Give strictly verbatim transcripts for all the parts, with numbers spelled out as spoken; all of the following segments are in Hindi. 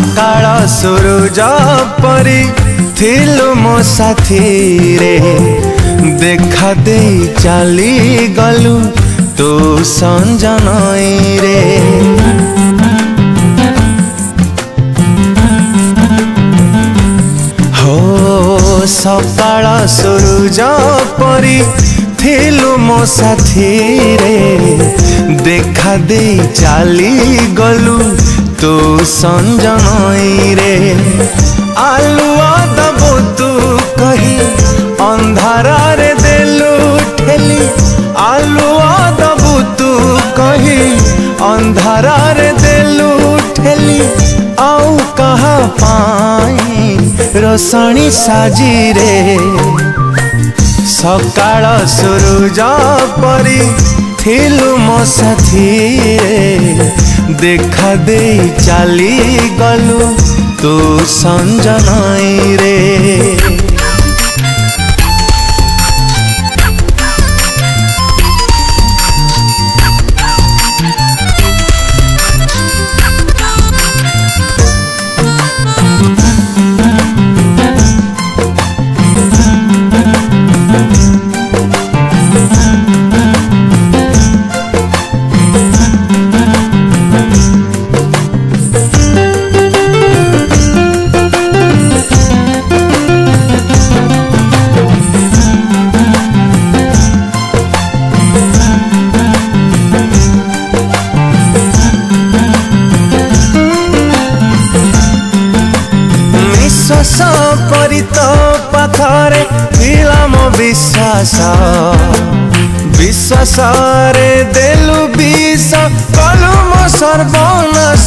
सकाळ सुरुज परी थिलु मो साथी रे, देखा दे चली गलु तू संजन रे। हो सकाळ सुरुज परी थिलु मो साथी रे, देखा दे चली गलु तू संजन रे। आलुआ दबो तू कही अंधारा रे देलु ठेली, आलुआ दबो तू कही अंधारा रे देलु ठेली। आऊ कहा पाई रोशनी साजी रे, सकाळ सुरुज परी थिलु मो साथी रे, देखा दे चली गलु तू संजन रे। विश्वास विश्वास रे देलु विष कलु मो सर्वनाश।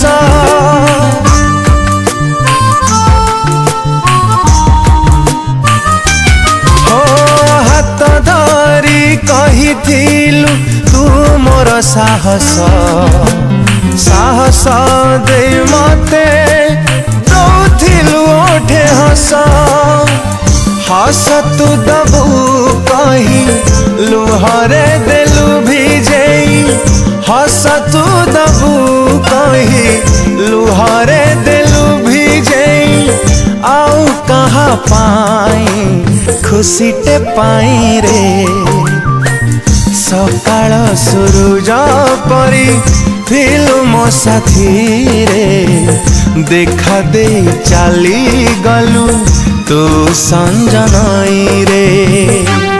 हो हाथ धरी कहिथिलु तू मोर साहस, साहस दे मते दौथिलु ओठे हस। हस तू दबू कहीं लुहरे देलु भिजेई, हस तू दबू कहीं लुहरे देलु भिजेई। आऊ कहाँ पाई खुशी ते पाई रे, सकाळ सुरुज परी थिलु मो साथी रे, देखा दे चली गलु तू संजन रे।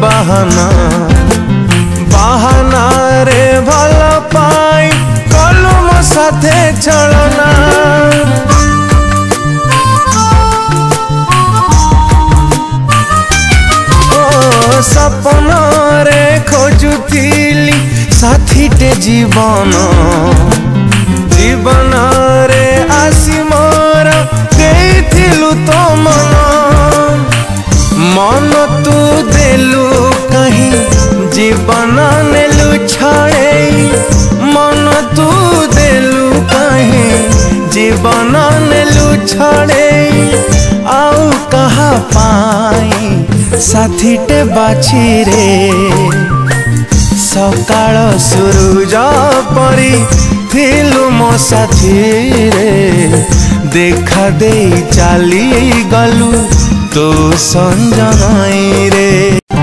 बहाना बहाना रे भल पाई कलु मो साथे चलना। ओ सपन रे खोजुथिली साथीटे जीवन, जीवन रे आसी मोर देथिलु तो मन। मन तू देलु कहीं जीवन नेलु छड़े, मन तू देलु कहीं जीवन नेलु छड़े। आऊ कहाँ पाई साथीटे बाछी रे, सकाळ सुरुज परी थिलु मो साथी रे, देखा दे चली गलु तू संजन रे।